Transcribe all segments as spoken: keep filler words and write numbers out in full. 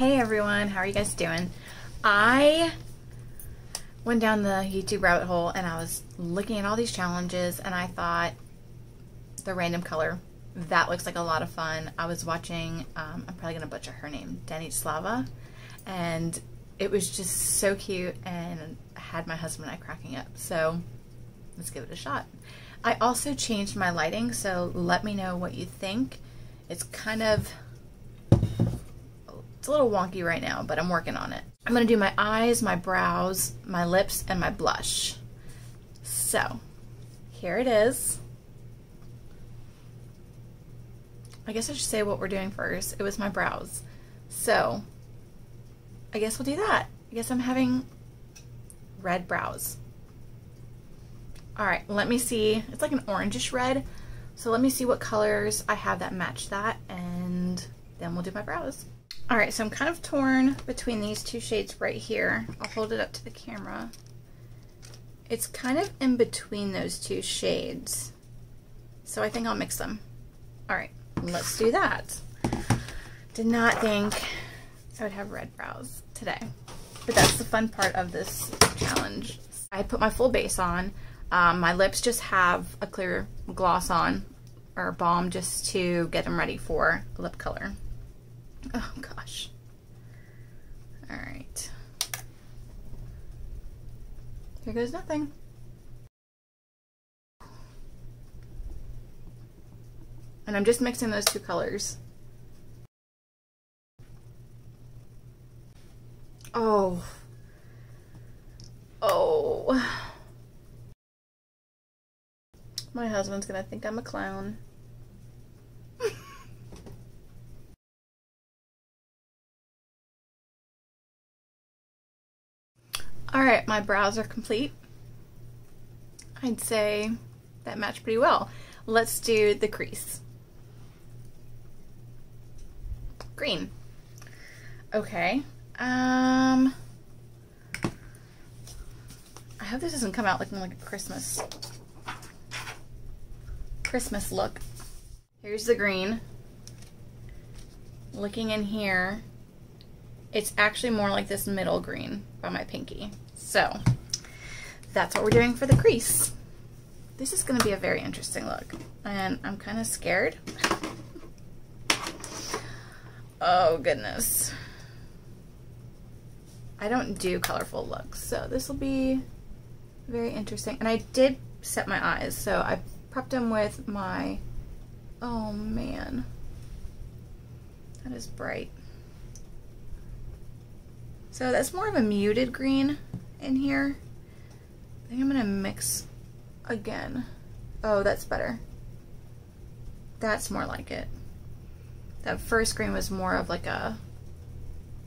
Hey everyone, how are you guys doing? I went down the YouTube rabbit hole and I was looking at all these challenges and I thought the random color, that looks like a lot of fun. I was watching, um, I'm probably going to butcher her name, Dani Slava, and it was just so cute and I had my husband and I cracking up, so let's give it a shot. I also changed my lighting, so let me know what you think. It's kind of... it's a little wonky right now, but I'm working on it. I'm going to do my eyes, my brows, my lips, and my blush. So, here it is. I guess I should say what we're doing first. It was my brows. So, I guess we'll do that. I guess I'm having red brows. Alright, let me see. It's like an orangish red. So let me see what colors I have that match that, and then we'll do my brows. Alright, so I'm kind of torn between these two shades right here. I'll hold it up to the camera. It's kind of in between those two shades, so I think I'll mix them. Alright, let's do that. Did not think I would have red brows today, but that's the fun part of this challenge. I put my full base on. Um, my lips just have a clear gloss on, or balm, just to get them ready for lip color. Oh gosh. Alright. Here goes nothing. And I'm just mixing those two colors. Oh. Oh. My husband's gonna think I'm a clown. Alright, my brows are complete. I'd say that matched pretty well. Let's do the crease. Green. Okay. Um, I hope this doesn't come out looking like a Christmas Christmas look. Here's the green. Looking in here, it's actually more like this middle green by my pinky. So that's what we're doing for the crease. This is gonna be a very interesting look, and I'm kind of scared. Oh goodness. I don't do colorful looks, so this will be very interesting. And I did set my eyes, so I prepped them with my, oh man, that is bright. So that's more of a muted green in here. I think I'm gonna mix again. Oh, that's better. That's more like it. That first green was more of like a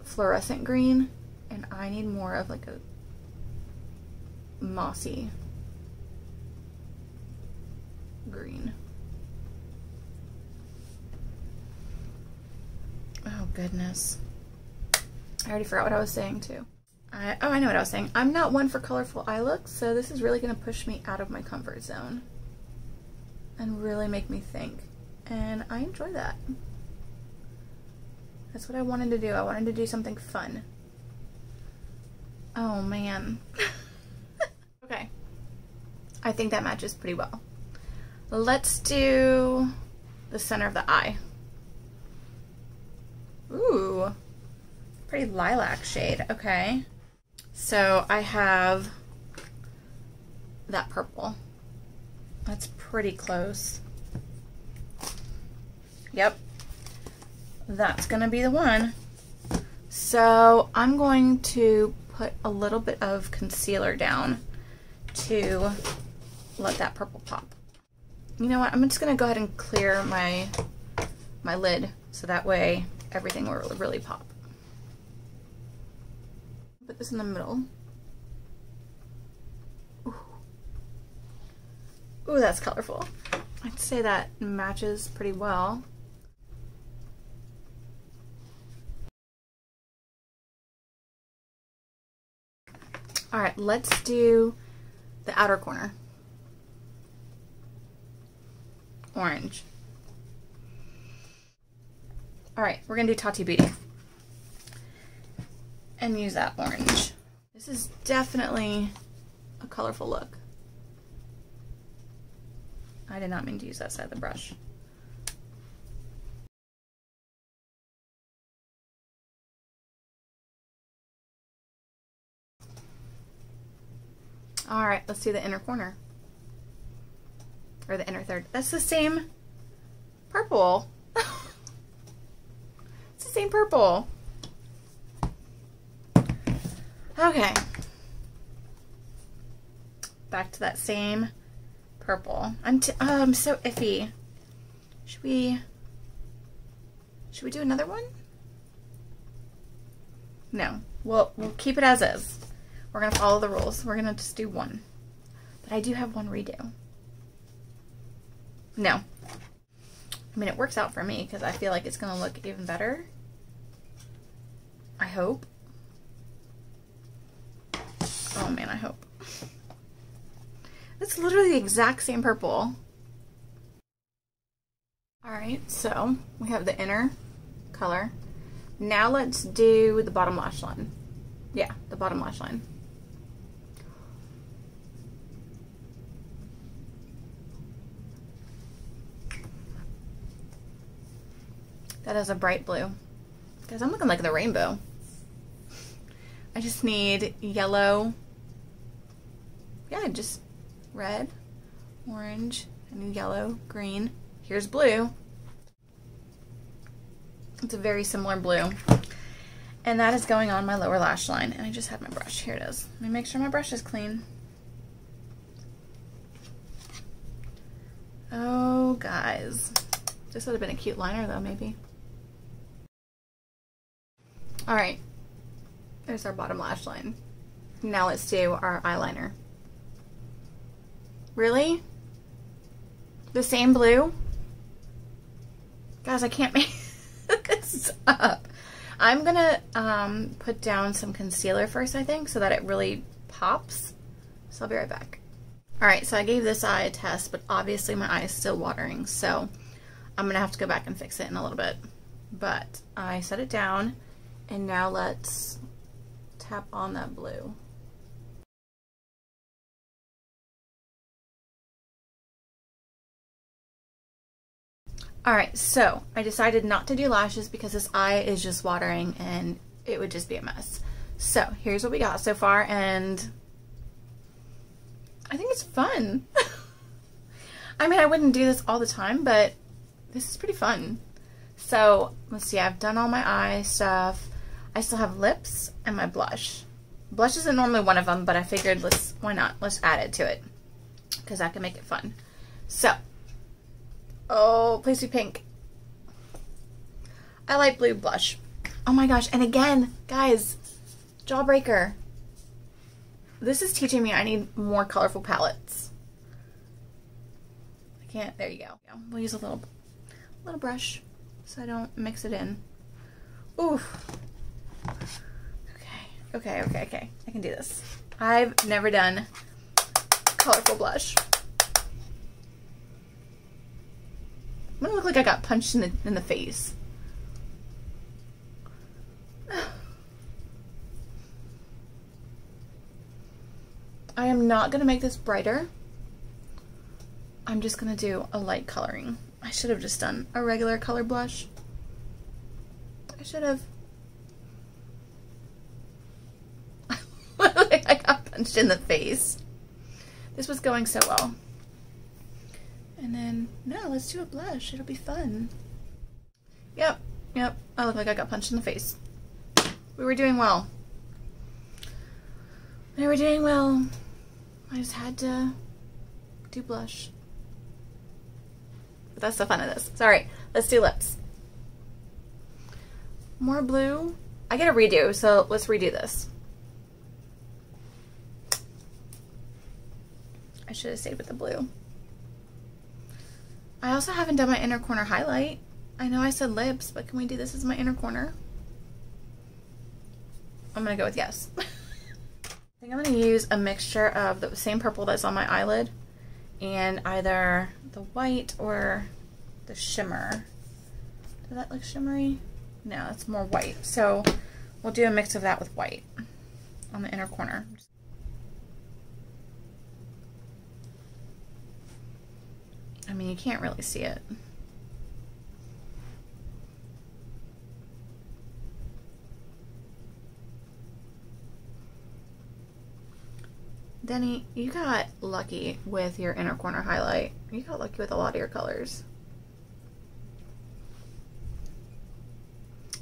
fluorescent green, and I need more of like a mossy green. Oh goodness. I already forgot what I was saying too. I, oh, I know what I was saying. I'm not one for colorful eye looks, so this is really going to push me out of my comfort zone and really make me think. And I enjoy that. That's what I wanted to do. I wanted to do something fun. Oh man. Okay. I think that matches pretty well. Let's do the center of the eye. Ooh. Pretty lilac shade. Okay. So I have that purple. That's pretty close. Yep. That's gonna be the one. So I'm going to put a little bit of concealer down to let that purple pop. You know what, I'm just gonna go ahead and clear my my lid so that way everything will really pop. Put this in the middle. Ooh, Ooh that's colorful. I'd say that matches pretty well. Alright, let's do the outer corner. Orange. Alright, we're gonna do Tati Beauty. and use that orange. This is definitely a colorful look. I did not mean to use that side of the brush. All right, let's do the inner corner, or the inner third. That's the same purple. It's the same purple. Okay. Back to that same purple. I'm t oh, I'm so iffy. Should we, should we do another one? No, we'll, we'll keep it as is. We're going to follow the rules. We're going to just do one. But I do have one redo. No. I mean, it works out for me because I feel like it's going to look even better. I hope. Oh, man, I hope. It's literally the exact same purple. All right, so we have the inner color. Now let's do the bottom lash line. Yeah, the bottom lash line. That is a bright blue. Guys, I'm looking like the rainbow. I just need yellow. Yeah, just red, orange, and yellow, green. Here's blue. It's a very similar blue. And that is going on my lower lash line. And I just had my brush. Here it is. Let me make sure my brush is clean. Oh, guys. This would have been a cute liner, though, maybe. All right. There's our bottom lash line. Now let's do our eyeliner. Really? The same blue? Guys, I can't make this up. I'm going to um, put down some concealer first, I think, so that it really pops. So I'll be right back. All right, so I gave this eye a test, but obviously my eye is still watering, so I'm going to have to go back and fix it in a little bit. But I set it down, and now let's tap on that blue. Alright, so I decided not to do lashes because this eye is just watering and it would just be a mess. So here's what we got so far, and I think it's fun. I mean, I wouldn't do this all the time, but this is pretty fun. So let's see, I've done all my eye stuff. I still have lips and my blush. Blush isn't normally one of them, but I figured let's, why not? Let's add it to it because that can make it fun. So. Oh, please be pink. I like blue blush. Oh my gosh. And again, guys, Jawbreaker. This is teaching me I need more colorful palettes. I can't, there you go. We'll use a little, little brush so I don't mix it in. Oof. Okay, okay, okay, okay. I can do this. I've never done colorful blush. I'm gonna look like I got punched in the, in the face. I am not gonna make this brighter. I'm just gonna do a light coloring. I should have just done a regular color blush. I should have. I look like I got punched in the face. This was going so well. And then, no, let's do a blush. It'll be fun. Yep, yep. I look like I got punched in the face. We were doing well. We were doing well. I just had to do blush. But that's the fun of this. It's all right. Let's do lips. More blue. I get a redo, so let's redo this. I should have stayed with the blue. I also haven't done my inner corner highlight. I know I said lips, but can we do this as my inner corner? I'm gonna go with yes. I think I'm gonna use a mixture of the same purple that's on my eyelid and either the white or the shimmer. Does that look shimmery? No, it's more white. So We'll do a mix of that with white on the inner corner. I mean, you can't really see it. Dani, you got lucky with your inner corner highlight. You got lucky with a lot of your colors.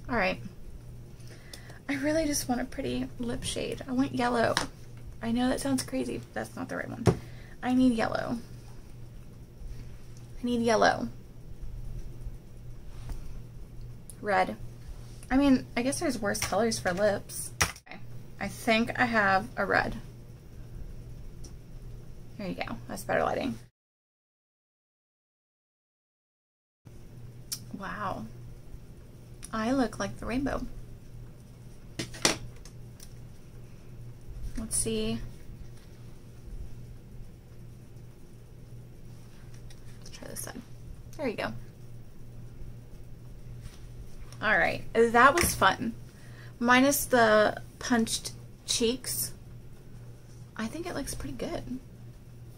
Alright. I really just want a pretty lip shade. I want yellow. I know that sounds crazy, but that's not the right one. I need yellow. I need yellow. Red. I mean, I guess there's worse colors for lips. Okay. I think I have a red. There you go. That's better lighting. Wow. I look like the rainbow. Let's see. Let's try this side. There you go. All right. That was fun. Minus the punched cheeks. I think it looks pretty good.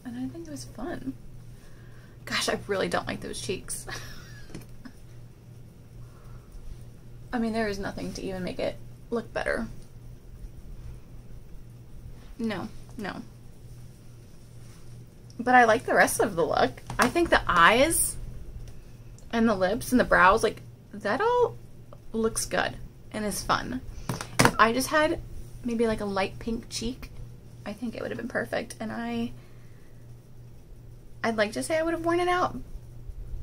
And I think it was fun. Gosh, I really don't like those cheeks. I mean, there is nothing to even make it look better. No, no. But I like the rest of the look. I think the eyes and the lips and the brows, like, that all looks good and is fun. If I just had maybe like a light pink cheek, I think it would have been perfect. And I... I'd like to say I would have worn it out,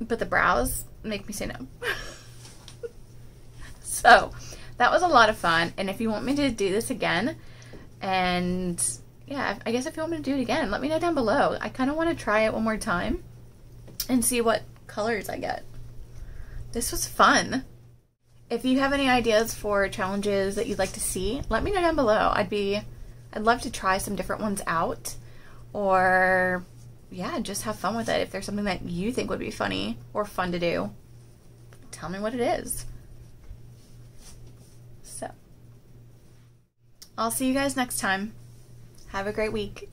but the brows make me say no. So that was a lot of fun. And if you want me to do this again, and yeah, I guess if you want me to do it again, let me know down below. I kind of want to try it one more time and see what colors I get. This was fun. If you have any ideas for challenges that you'd like to see, let me know down below. I'd be, I'd love to try some different ones out, or yeah, just have fun with it. If there's something that you think would be funny or fun to do, tell me what it is. So, I'll see you guys next time. Have a great week.